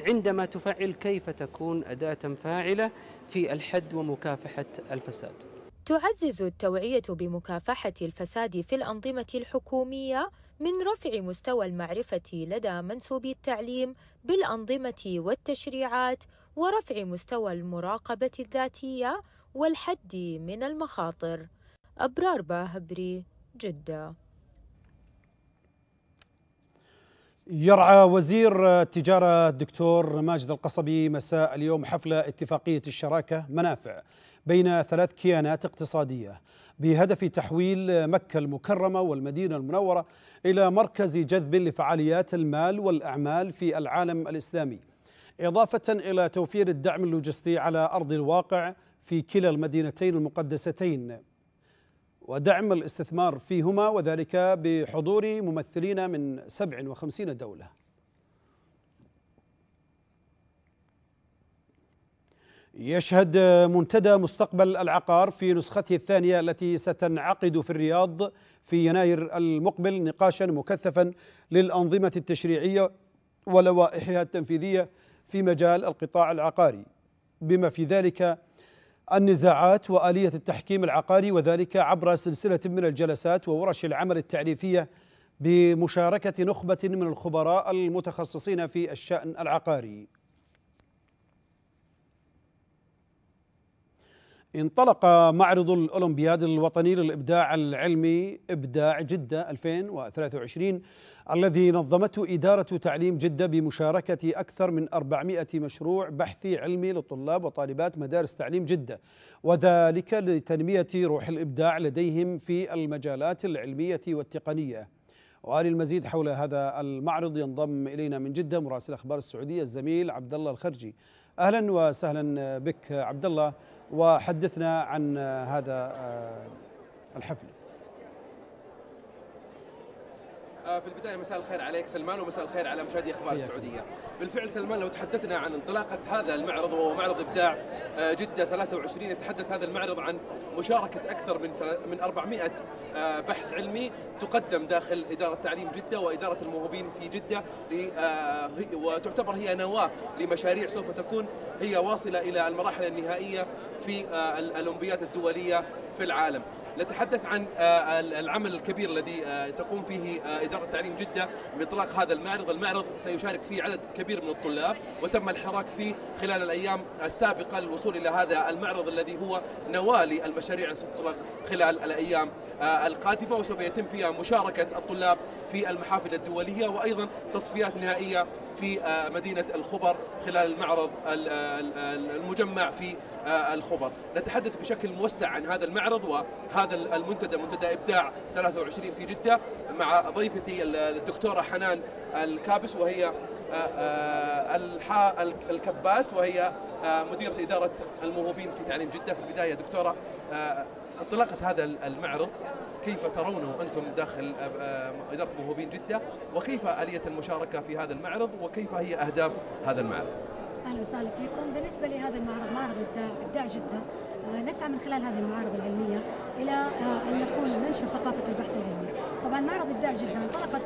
عندما تفعل كيف تكون أداة فاعلة في الحد ومكافحة الفساد. تعزز التوعية بمكافحة الفساد في الأنظمة الحكومية من رفع مستوى المعرفة لدى منسوبي التعليم بالأنظمة والتشريعات، ورفع مستوى المراقبة الذاتية والحد من المخاطر. أبرار باهبري، جدة. يرعى وزير التجارة الدكتور ماجد القصبي مساء اليوم حفلة اتفاقية الشراكة منافع بين ثلاث كيانات اقتصادية بهدف تحويل مكة المكرمة والمدينة المنورة إلى مركز جذب لفعاليات المال والأعمال في العالم الإسلامي، إضافة إلى توفير الدعم اللوجستي على أرض الواقع في كلا المدينتين المقدستين ودعم الاستثمار فيهما، وذلك بحضور ممثلين من 57 دولة. يشهد منتدى مستقبل العقار في نسخته الثانية التي ستنعقد في الرياض في يناير المقبل نقاشا مكثفا للأنظمة التشريعية ولوائحها التنفيذية في مجال القطاع العقاري، بما في ذلك النزاعات وآلية التحكيم العقاري، وذلك عبر سلسلة من الجلسات وورش العمل التعريفية بمشاركة نخبة من الخبراء المتخصصين في الشأن العقاري. انطلق معرض الأولمبياد الوطني للإبداع العلمي إبداع جدة 2023 الذي نظمته إدارة تعليم جدة بمشاركة أكثر من 400 مشروع بحثي علمي لطلاب وطالبات مدارس تعليم جدة، وذلك لتنمية روح الإبداع لديهم في المجالات العلمية والتقنية. وللمزيد حول هذا المعرض ينضم إلينا من جدة مراسل أخبار السعودية الزميل عبدالله الخرجي. أهلا وسهلا بك عبدالله، وحدثنا عن هذا الحفل. في البداية مساء الخير عليك سلمان، ومساء الخير على مشاهدي أخبار السعودية. بالفعل سلمان، لو تحدثنا عن انطلاقة هذا المعرض وهو معرض إبداع جدة 23، يتحدث هذا المعرض عن مشاركة أكثر من 400 بحث علمي تقدم داخل إدارة تعليم جدة وإدارة الموهوبين في جدة، وتعتبر هي نواة لمشاريع سوف تكون هي واصلة إلى المراحل النهائية في الأولمبياد الدولية في العالم. نتحدث عن العمل الكبير الذي تقوم فيه إدارة تعليم جدة بإطلاق هذا المعرض. المعرض سيشارك فيه عدد كبير من الطلاب، وتم الحراك فيه خلال الأيام السابقة للوصول إلى هذا المعرض الذي هو نوالي المشاريع ستطلق خلال الأيام القادمة، وسوف يتم فيها مشاركة الطلاب في المحافل الدولية وأيضا تصفيات نهائية في مدينة الخبر خلال المعرض المجمع في الخبر. نتحدث بشكل موسع عن هذا المعرض وهذا المنتدى، منتدى إبداع 23 في جدة، مع ضيفتي الدكتورة حنان الكابس وهي الكباس، وهي مديرة إدارة الموهوبين في تعليم جدة. في البداية دكتورة، انطلاقة هذا المعرض كيف ترونه أنتم داخل إدارة موهوبين جدة، وكيف آلية المشاركة في هذا المعرض، وكيف هي أهداف هذا المعرض؟ أهلا وسهلا فيكم. بالنسبة لهذا المعرض، معرض إبداع جدة، نسعى من خلال هذه المعارض العلمية إلى أن نكون ننشر ثقافة البحث العلمي. طبعا معرض إبداع جدة انطلقت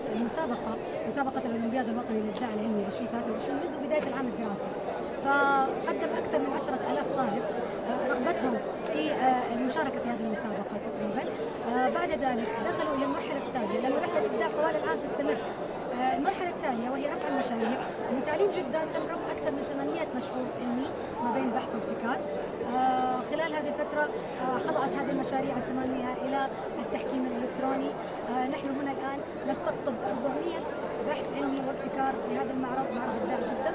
مسابقة الأولمبياد الوطني للإبداع العلمي 2023 منذ بداية العام الدراسي، فقدم أكثر من 10,000 طالب رغبتهم في المشاركة في هذه المسابقة تقريبا. بعد ذلك دخلوا إلى المرحلة التالية، لأن رحلة الإبداع طوال العام تستمر. المرحلة التالية وهي رفع المشاريع. من تعليم جدة تم رفع أكثر من 800 مشروع علمي ما بين بحث وابتكار. خلال هذه الفترة خضعت هذه المشاريع ال800 إلى التحكيم الإلكتروني. نحن هنا الآن نستقطب 400 بحث علمي وابتكار في هذا المعرض، معرض إبداع جدة.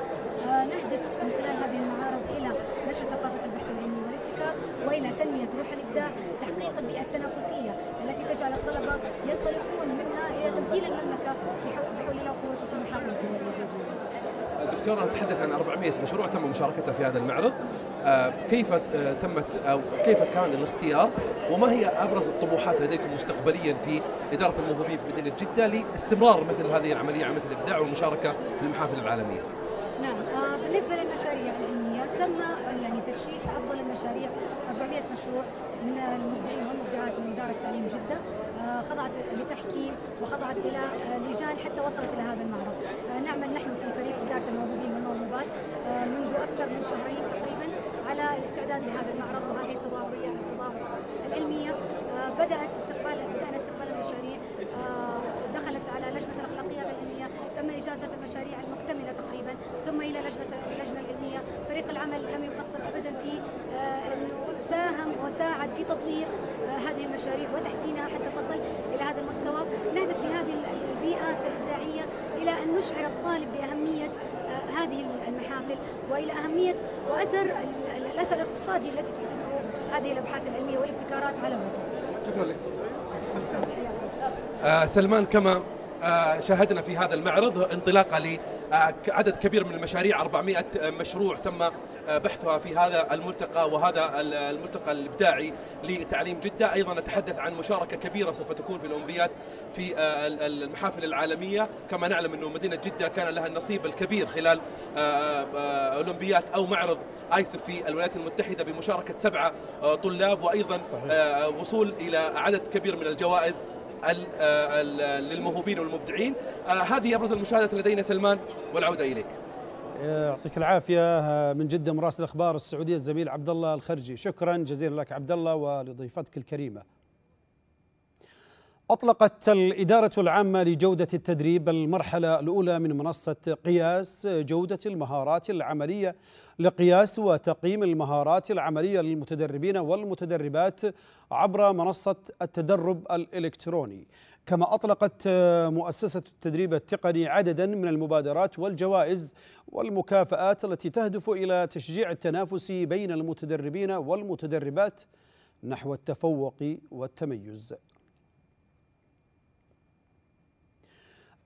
نهدف من خلال هذه المعارض إلى نشر ثقافة البحث العلمي والابتكار، وإلى تنمية روح الإبداع، تحقيق البيئة التنافسية التي تجعل الطلبة ينطلقون منها إلى تمثيل المملكة بحول الله وقوته في المحافل الدولية. دكتورة، نتحدث عن 400 مشروع تم مشاركتها في هذا المعرض. كيف تمت أو كيف كان الاختيار، وما هي أبرز الطموحات لديكم مستقبليا في إدارة الموهوبين في مدينة جدة لاستمرار مثل هذه العملية، عملية الإبداع والمشاركة في المحافل العالمية؟ نعم، بالنسبة للمشاريع العلمية تم ترشيح أفضل المشاريع، 400 مشروع من المبدعين والمبدعات من إدارة تعليم جدة، خضعت لتحكيم وخضعت إلى لجان حتى وصلت إلى هذا المعرض. نعمل نحن في فريق إدارة الموهوبين والموهوبات منذ أكثر من شهرين تقريبا على الاستعداد لهذا المعرض وهذه التظاهرة العلمية. بدأنا استقبال المشاريع، دخلت على لجنة الأخلاقيات العلمية، تم إجازة المشاريع المكتملة تقريبا، ثم إلى اللجنة العلمية. فريق العمل لم يقصر أبدا في أنه ساهم وساعد في تطوير هذه المشاريع وتحسينها حتى تصل إلى هذا المستوى. نهدف في هذه البيئات الإبداعية إلى أن نشعر الطالب بأهمية هذه المحافل وإلى أهمية وأثر الأثر الاقتصادي التي تحدثه هذه الأبحاث العلمية والابتكارات على الوطن. شكرا لك. سلمان، كما شاهدنا في هذا المعرض انطلاقة لعدد كبير من المشاريع، 400 مشروع تم بحثها في هذا الملتقى، وهذا الملتقى الإبداعي لتعليم جدة. أيضا نتحدث عن مشاركة كبيرة سوف تكون في الأولمبياد في المحافل العالمية. كما نعلم أن مدينة جدة كان لها النصيب الكبير خلال أولمبياد أو معرض آيسف في الولايات المتحدة بمشاركة 7 طلاب، وأيضا وصول إلى عدد كبير من الجوائز للموهوبين والمبدعين. هذه أبرز المشاهدات لدينا سلمان، والعودة إليك. يعطيك العافية. من جدة مراسل الأخبار السعودية الزميل عبد الله الخرجي. شكرا جزيلا لك عبد الله ولضيفتك الكريمة. أطلقت الإدارة العامة لجودة التدريب المرحلة الأولى من منصة قياس جودة المهارات العملية لقياس وتقييم المهارات العملية للمتدربين والمتدربات عبر منصة التدرب الإلكتروني. كما أطلقت مؤسسة التدريب التقني عددا من المبادرات والجوائز والمكافآت التي تهدف إلى تشجيع التنافس بين المتدربين والمتدربات نحو التفوق والتميز.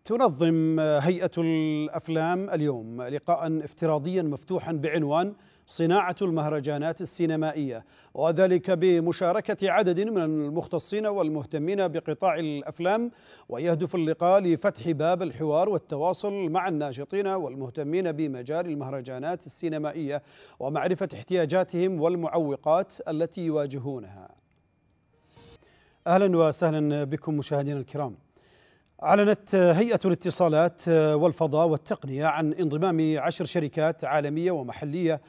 تنظم هيئة الأفلام اليوم لقاء افتراضيا مفتوحا بعنوان صناعة المهرجانات السينمائية، وذلك بمشاركة عدد من المختصين والمهتمين بقطاع الأفلام، ويهدف اللقاء لفتح باب الحوار والتواصل مع الناشطين والمهتمين بمجال المهرجانات السينمائية ومعرفة احتياجاتهم والمعوقات التي يواجهونها. أهلا وسهلا بكم مشاهدينا الكرام. أعلنت هيئة الاتصالات والفضاء والتقنية عن انضمام 10 شركات عالمية ومحلية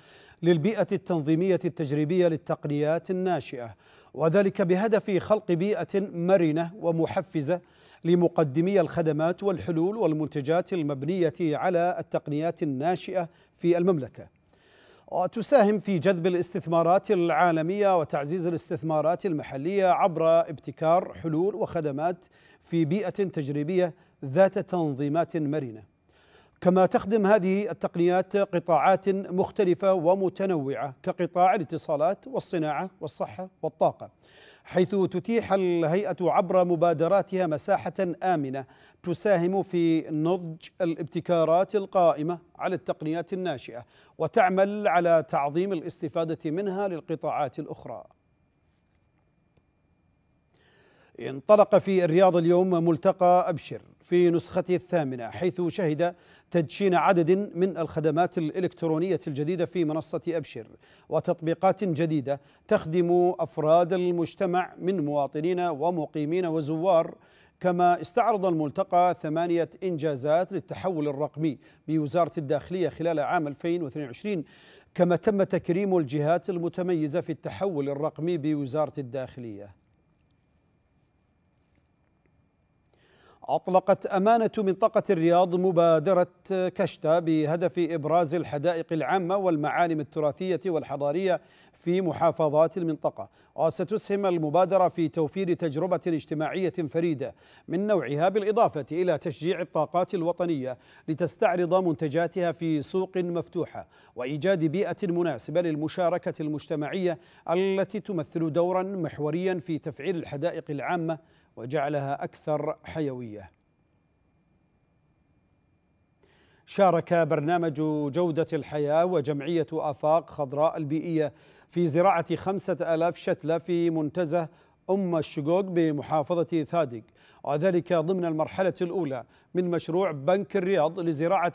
للبيئة التنظيمية التجريبية للتقنيات الناشئة، وذلك بهدف خلق بيئة مرنة ومحفزة لمقدمي الخدمات والحلول والمنتجات المبنية على التقنيات الناشئة في المملكة، وتساهم في جذب الاستثمارات العالمية وتعزيز الاستثمارات المحلية عبر ابتكار حلول وخدمات في بيئة تجريبية ذات تنظيمات مرنة. كما تخدم هذه التقنيات قطاعات مختلفة ومتنوعة كقطاع الاتصالات والصناعة والصحة والطاقة، حيث تتيح الهيئة عبر مبادراتها مساحة آمنة تساهم في نضج الابتكارات القائمة على التقنيات الناشئة وتعمل على تعظيم الاستفادة منها للقطاعات الأخرى. انطلق في الرياض اليوم ملتقى أبشر في نسخته الثامنة، حيث شهد تدشين عدد من الخدمات الإلكترونية الجديدة في منصة أبشر وتطبيقات جديدة تخدم أفراد المجتمع من مواطنين ومقيمين وزوار. كما استعرض الملتقى 8 إنجازات للتحول الرقمي بوزارة الداخلية خلال عام 2022، كما تم تكريم الجهات المتميزة في التحول الرقمي بوزارة الداخلية. أطلقت أمانة منطقة الرياض مبادرة كشتة بهدف إبراز الحدائق العامة والمعالم التراثية والحضارية في محافظات المنطقة، وستسهم المبادرة في توفير تجربة اجتماعية فريدة من نوعها، بالإضافة إلى تشجيع الطاقات الوطنية لتستعرض منتجاتها في سوق مفتوحة وإيجاد بيئة مناسبة للمشاركة المجتمعية التي تمثل دورا محوريا في تفعيل الحدائق العامة وجعلها أكثر حيوية. شارك برنامج جودة الحياة وجمعية آفاق خضراء البيئية في زراعة 5000 شتلة في منتزه أم الشقوق بمحافظة ثادق، وذلك ضمن المرحلة الأولى من مشروع بنك الرياض لزراعة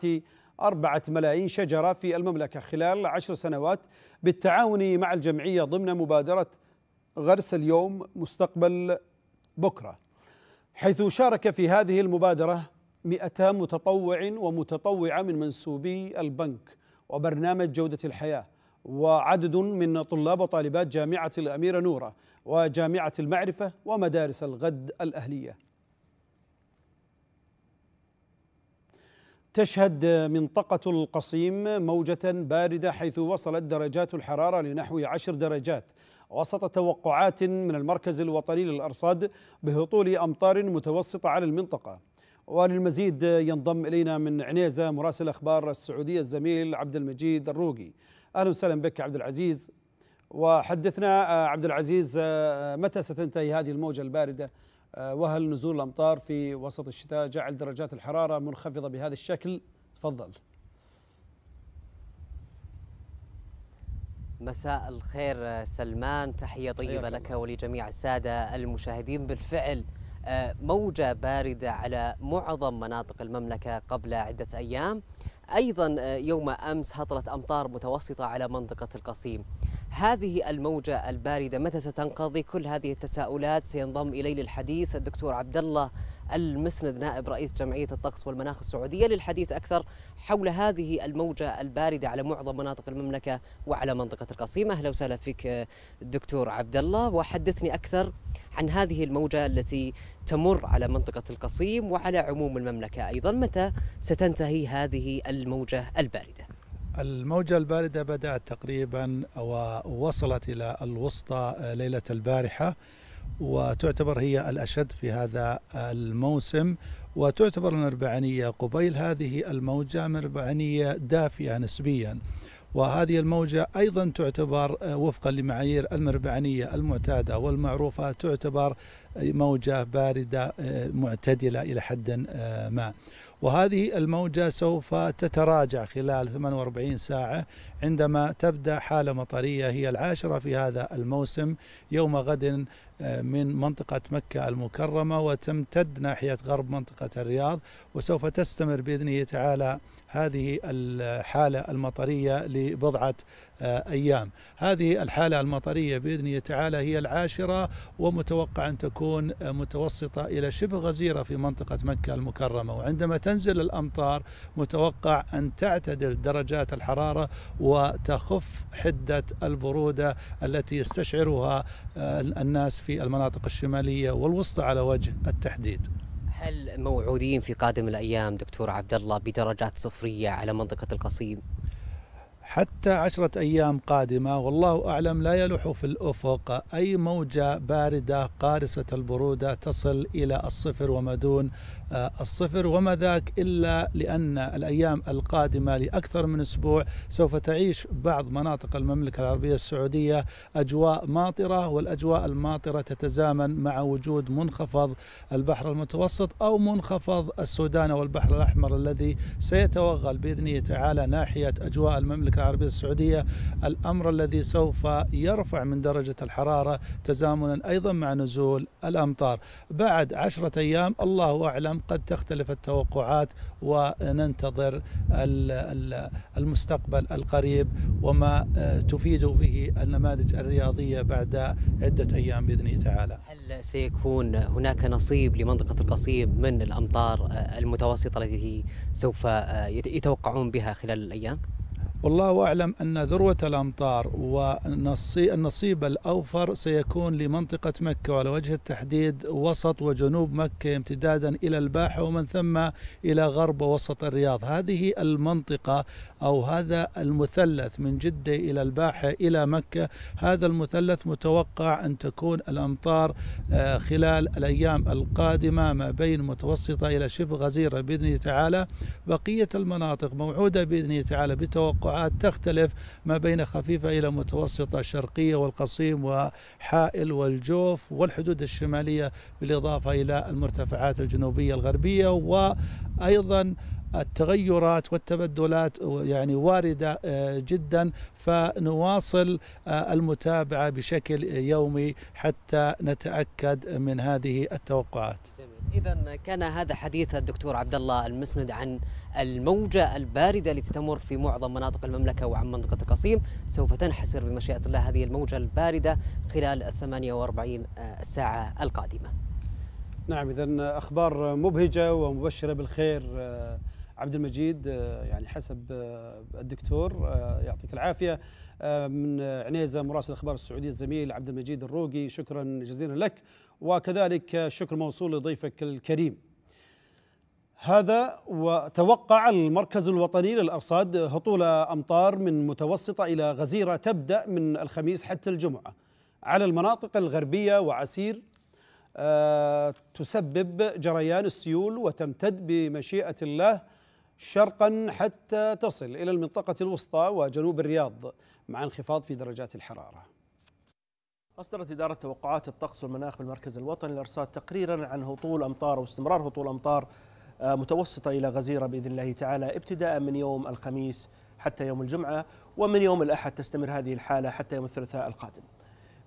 4 ملايين شجرة في المملكة خلال 10 سنوات بالتعاون مع الجمعية ضمن مبادرة غرس اليوم مستقبل بكرة، حيث شارك في هذه المبادرة 200 متطوع ومتطوعة من منسوبي البنك وبرنامج جودة الحياة، وعدد من طلاب وطالبات جامعة الأميرة نورة وجامعة المعرفة ومدارس الغد الأهلية. تشهد منطقة القصيم موجة باردة، حيث وصلت درجات الحرارة لنحو 10 درجات وسط توقعات من المركز الوطني للأرصاد بهطول أمطار متوسطة على المنطقة، وللمزيد ينضم إلينا من عنيزة مراسل أخبار السعودية الزميل عبد المجيد الروقي. أهلا وسهلا بك عبد العزيز. وحدثنا عبد العزيز، متى ستنتهي هذه الموجة الباردة؟ وهل نزول الأمطار في وسط الشتاء جعل درجات الحرارة منخفضة بهذا الشكل؟ تفضل. مساء الخير سلمان، تحية طيبة لك ولجميع السادة المشاهدين. بالفعل موجة باردة على معظم مناطق المملكة قبل عدة أيام. أيضا يوم أمس هطلت أمطار متوسطة على منطقة القصيم. هذه الموجة الباردة متى ستنقضي؟ كل هذه التساؤلات سينضم إلي للحديث الدكتور عبد الله المسند، نائب رئيس جمعية الطقس والمناخ السعودية، للحديث أكثر حول هذه الموجة الباردة على معظم مناطق المملكة وعلى منطقة القصيم. أهلا وسهلا فيك دكتور عبد الله، وحدثني أكثر عن هذه الموجة التي تمر على منطقة القصيم وعلى عموم المملكة أيضا. متى ستنتهي هذه الموجة الباردة؟ الموجة الباردة بدأت تقريبا ووصلت إلى الوسطى ليلة البارحة، وتعتبر هي الأشد في هذا الموسم، وتعتبر المربعانية قبيل هذه الموجة مربعانية دافئة نسبيا. وهذه الموجة أيضا تعتبر وفقا لمعايير المربعانية المعتادة والمعروفة تعتبر موجة باردة معتدلة إلى حد ما. وهذه الموجة سوف تتراجع خلال 48 ساعة عندما تبدأ حالة مطرية هي العاشرة في هذا الموسم يوم غد من منطقة مكة المكرمة وتمتد ناحية غرب منطقة الرياض، وسوف تستمر بإذنه تعالى هذه الحالة المطرية لبضعة أيام. هذه الحالة المطرية بإذنه تعالى هي العاشرة، ومتوقع أن تكون متوسطة إلى شبه غزيرة في منطقة مكة المكرمة. وعندما تنزل الأمطار متوقع أن تعتدل درجات الحرارة وتخف حدة البرودة التي يستشعرها الناس في المناطق الشمالية والوسطى على وجه التحديد. هل موعودين في قادم الأيام دكتور عبد الله بدرجات صفرية على منطقة القصيم؟ حتى 10 أيام قادمة والله أعلم لا يلوح في الأفق أي موجة باردة قارصة البرودة تصل إلى الصفر وما دون الصفر، وما ذاك إلا لأن الأيام القادمة لأكثر من أسبوع سوف تعيش بعض مناطق المملكة العربية السعودية أجواء ماطرة، والأجواء الماطرة تتزامن مع وجود منخفض البحر المتوسط أو منخفض السودان والبحر الأحمر الذي سيتوغل بإذنه تعالى ناحية أجواء المملكة العربية السعودية، الأمر الذي سوف يرفع من درجة الحرارة تزامنا أيضا مع نزول الأمطار. بعد 10 أيام الله أعلم قد تختلف التوقعات، وننتظر المستقبل القريب وما تفيد به النماذج الرياضية بعد عدة أيام بإذن تعالى. هل سيكون هناك نصيب لمنطقة القصيم من الأمطار المتوسطة التي سوف يتوقعون بها خلال الأيام؟ والله أعلم أن ذروة الأمطار والنصيب الأوفر سيكون لمنطقة مكة وعلى وجه التحديد وسط وجنوب مكة امتدادا إلى الباحة ومن ثم إلى غرب وسط الرياض. هذه المنطقة أو هذا المثلث من جدة إلى الباحة إلى مكة، هذا المثلث متوقع أن تكون الأمطار خلال الأيام القادمة ما بين متوسطة إلى شبه غزيرة بإذن تعالى. بقية المناطق موعودة بإذن تعالى بتوقع تختلف ما بين خفيفة إلى متوسطة، الشرقية والقصيم وحائل والجوف والحدود الشمالية، بالإضافة إلى المرتفعات الجنوبية الغربية، وأيضا التغيرات والتبدلات يعني واردة جدا. فنواصل المتابعة بشكل يومي حتى نتأكد من هذه التوقعات. إذا كان هذا حديث الدكتور عبد الله المسند عن الموجة الباردة التي تمر في معظم مناطق المملكة وعن منطقة القصيم. سوف تنحسر بمشيئة الله هذه الموجة الباردة خلال 48 ساعة القادمة. نعم، إذا أخبار مبهجة ومبشرة بالخير عبد المجيد، يعني حسب الدكتور. يعطيك العافية. من عنيزة مراسل أخبار السعودية الزميل عبد المجيد الروقي، شكرا جزيلا لك، وكذلك شكر موصول لضيفك الكريم. هذا وتوقع المركز الوطني للأرصاد هطول أمطار من متوسطة إلى غزيرة تبدأ من الخميس حتى الجمعة على المناطق الغربية وعسير تسبب جريان السيول وتمتد بمشيئة الله شرقا حتى تصل إلى المنطقة الوسطى وجنوب الرياض مع انخفاض في درجات الحرارة. أصدرت إدارة توقعات الطقس والمناخ بالمركز الوطني الإرصاد تقريرا عن هطول أمطار واستمرار هطول أمطار متوسطة إلى غزيرة بإذن الله تعالى ابتداء من يوم الخميس حتى يوم الجمعة، ومن يوم الأحد تستمر هذه الحالة حتى يوم الثلاثاء القادم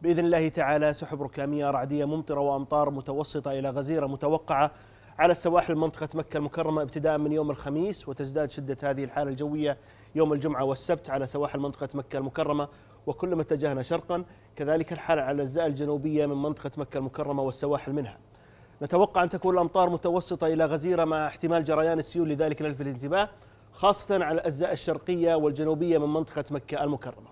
بإذن الله تعالى. سحب ركامية رعدية ممطرة وأمطار متوسطة إلى غزيرة متوقعة على السواحل منطقة مكة المكرمة ابتداء من يوم الخميس، وتزداد شدة هذه الحالة الجوية يوم الجمعة والسبت على سواحل منطقة مكة المكرمة، وكلما اتجهنا شرقا كذلك الحالة على الأجزاء الجنوبية من منطقة مكة المكرمة والسواحل منها. نتوقع أن تكون الأمطار متوسطة إلى غزيرة مع احتمال جريان السيول، لذلك نلفت الانتباه خاصة على الأجزاء الشرقية والجنوبية من منطقة مكة المكرمة.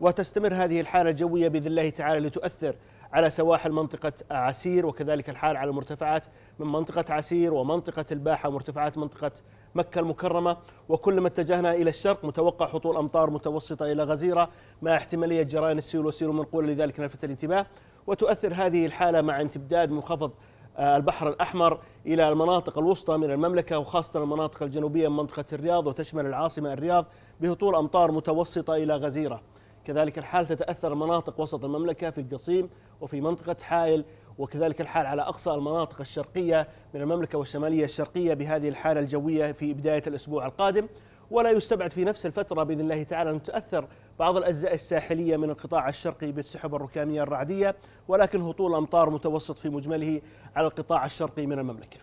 وتستمر هذه الحالة الجوية بإذن الله تعالى لتؤثر على سواحل منطقة عسير، وكذلك الحال على المرتفعات من منطقة عسير ومنطقة الباحة ومرتفعات منطقة مكة المكرمة، وكلما اتجهنا إلى الشرق متوقع هطول أمطار متوسطة إلى غزيرة مع احتمالية جريان السيول وسيول منقولة، لذلك نلفت الانتباه. وتؤثر هذه الحالة مع امتداد منخفض البحر الأحمر إلى المناطق الوسطى من المملكة وخاصة المناطق الجنوبية من منطقة الرياض، وتشمل العاصمة الرياض بهطول أمطار متوسطة إلى غزيرة. كذلك الحال تتأثر مناطق وسط المملكة في القصيم وفي منطقة حائل، وكذلك الحال على أقصى المناطق الشرقية من المملكة والشمالية الشرقية بهذه الحالة الجوية في بداية الأسبوع القادم. ولا يستبعد في نفس الفترة بإذن الله تعالى أن تؤثر بعض الأجزاء الساحلية من القطاع الشرقي بالسحب الركامية الرعدية، ولكن هطول أمطار متوسط في مجمله على القطاع الشرقي من المملكة.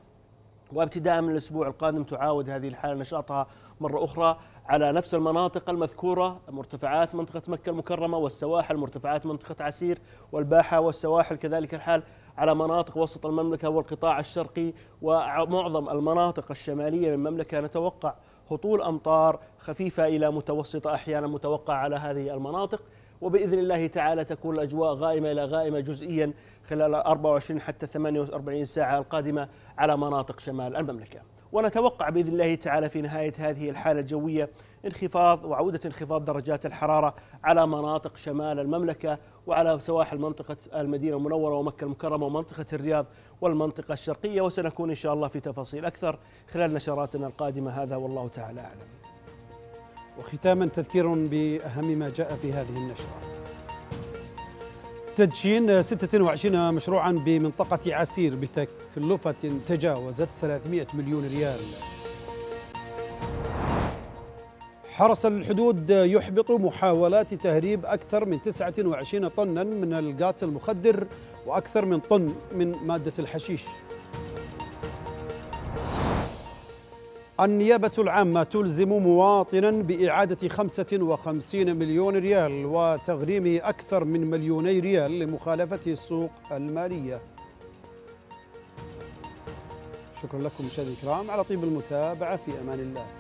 وابتداء من الأسبوع القادم تعاود هذه الحالة نشاطها مرة أخرى على نفس المناطق المذكورة، مرتفعات منطقة مكة المكرمة والسواحل، مرتفعات منطقة عسير والباحة والسواحل، كذلك الحال على مناطق وسط المملكة والقطاع الشرقي ومعظم المناطق الشمالية من المملكة. نتوقع هطول أمطار خفيفة إلى متوسطة أحيانا متوقعة على هذه المناطق، وبإذن الله تعالى تكون الأجواء غائمة إلى غائمة جزئيا خلال 24 حتى 48 ساعة القادمة على مناطق شمال المملكة. ونتوقع بإذن الله تعالى في نهاية هذه الحالة الجوية انخفاض وعودة انخفاض درجات الحرارة على مناطق شمال المملكة وعلى سواحل منطقة المدينة المنورة ومكة المكرمة ومنطقة الرياض والمنطقة الشرقية. وسنكون إن شاء الله في تفاصيل أكثر خلال نشراتنا القادمة، هذا والله تعالى أعلم. وختاما تذكير بأهم ما جاء في هذه النشرة. تدشين 26 مشروعا بمنطقة عسير بتكلفة تجاوزت 300 مليون ريال. حرس الحدود يحبط محاولات تهريب أكثر من 29 طنا من الغاز المخدر وأكثر من طن من مادة الحشيش. النيابة العامة تلزم مواطنا بإعادة 55 مليون ريال وتغريمه أكثر من 2 مليون ريال لمخالفة السوق المالية. شكرا لكم مشاهدينا الكرام على طيب المتابعة، في أمان الله.